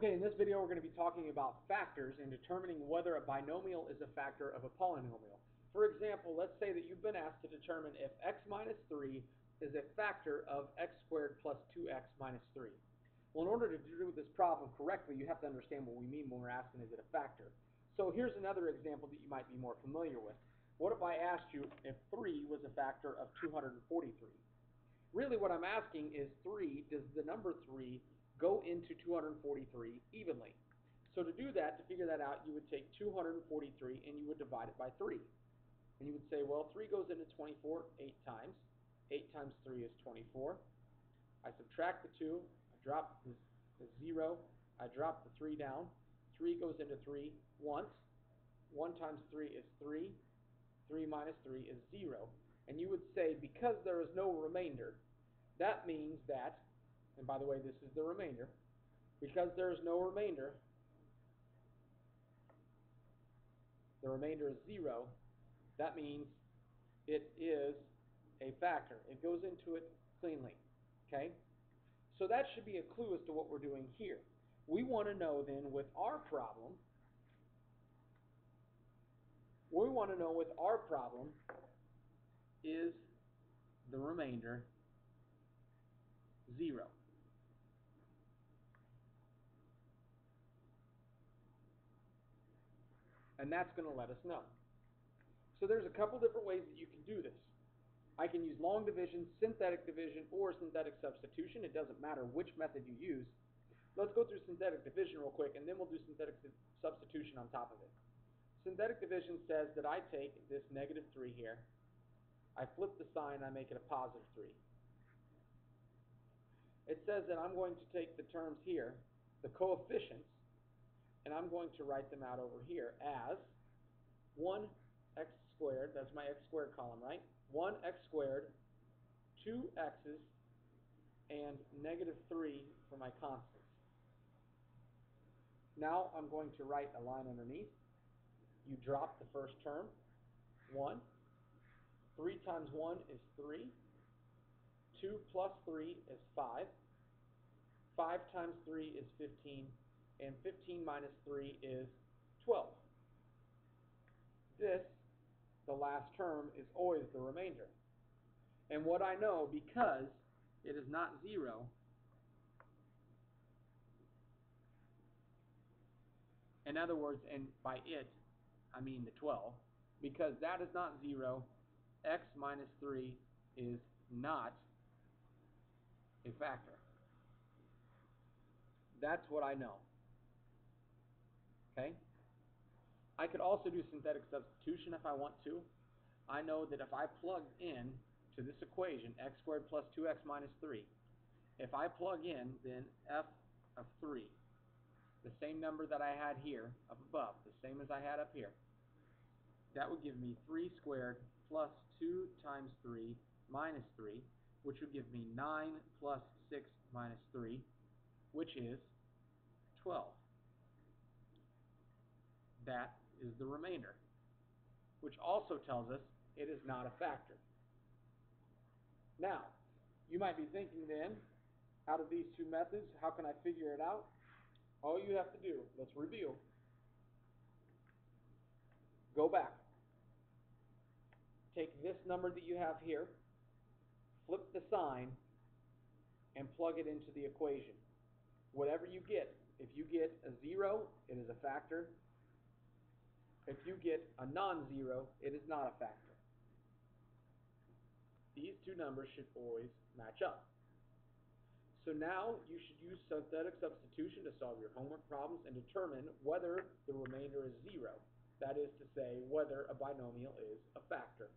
Okay, in this video we're going to be talking about factors and determining whether a binomial is a factor of a polynomial. For example, let's say that you've been asked to determine if x minus 3 is a factor of x squared plus 2x minus 3. Well, in order to do this problem correctly, you have to understand what we mean when we're asking is it a factor. So here's another example that you might be more familiar with. What if I asked you if 3 was a factor of 243? Really what I'm asking is does the number 3 go into 243 evenly? So to do that, to figure that out, you would take 243 and you would divide it by 3. And you would say, well, 3 goes into 24 8 times. 8 times 3 is 24. I subtract the 2. I drop the 0. I drop the 3 down. 3 goes into 3 once. 1 times 3 is 3. 3 minus 3 is 0. And you would say, because there is no remainder, that means that, and by the way, this is the remainder, because there is no remainder, the remainder is 0, that means it is a factor. It goes into it cleanly. Okay? So that should be a clue as to what we're doing here. We want to know then with our problem, is the remainder 0? And that's going to let us know. So there's a couple different ways that you can do this. I can use long division, synthetic division, or synthetic substitution. It doesn't matter which method you use. Let's go through synthetic division real quick, and then we'll do synthetic substitution on top of it. Synthetic division says that I take this negative 3 here, I flip the sign, I make it a positive 3. It says that I'm going to take the terms here, the coefficients, and I'm going to write them out over here as 1x squared, that's my x squared column, right? 1x squared, 2x's, and negative 3 for my constants. Now I'm going to write a line underneath. You drop the first term, 1. 3 times 1 is 3. 2 plus 3 is 5. 5 times 3 is 15. And 15 minus 3 is 12. This, the last term, is always the remainder. And what I know, because it is not 0, in other words, and by it, I mean the 12, because that is not 0, x minus 3 is not a factor. That's what I know. Okay? I could also do synthetic substitution if I want to. I know that if I plug in to this equation, x squared plus 2x minus 3, if I plug in, then f of 3, the same number that I had here up above, the same as I had up here, that would give me 3 squared plus 2 times 3 minus 3, which would give me 9 plus 6 minus 3, which is 12. That is the remainder, which also tells us it is not a factor. Now, you might be thinking then, out of these two methods, how can I figure it out? All you have to do, let's review. Go back. Take this number that you have here, flip the sign, and plug it into the equation. Whatever you get, if you get a 0, it is a factor. If you get a non-zero, it is not a factor. These two numbers should always match up. So now you should use synthetic substitution to solve your homework problems and determine whether the remainder is 0. That is to say, whether a binomial is a factor.